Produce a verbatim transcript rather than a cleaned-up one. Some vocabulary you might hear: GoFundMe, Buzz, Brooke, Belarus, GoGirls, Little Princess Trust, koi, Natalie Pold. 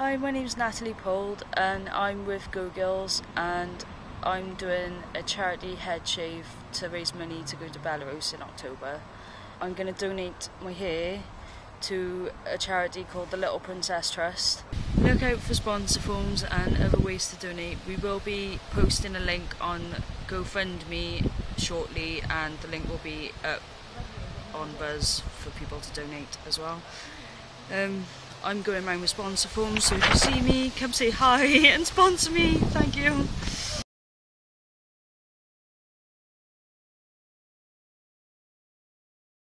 Hi, my name's Natalie Pold and I'm with GoGirls, and I'm doing a charity head shave to raise money to go to Belarus in October. I'm going to donate my hair to a charity called the Little Princess Trust. Look out for sponsor forms and other ways to donate. We will be posting a link on GoFundMe shortly, and the link will be up on Buzz for people to donate as well. Um, I'm going around with sponsor forms, so if you see me, come say hi and sponsor me. Thank you.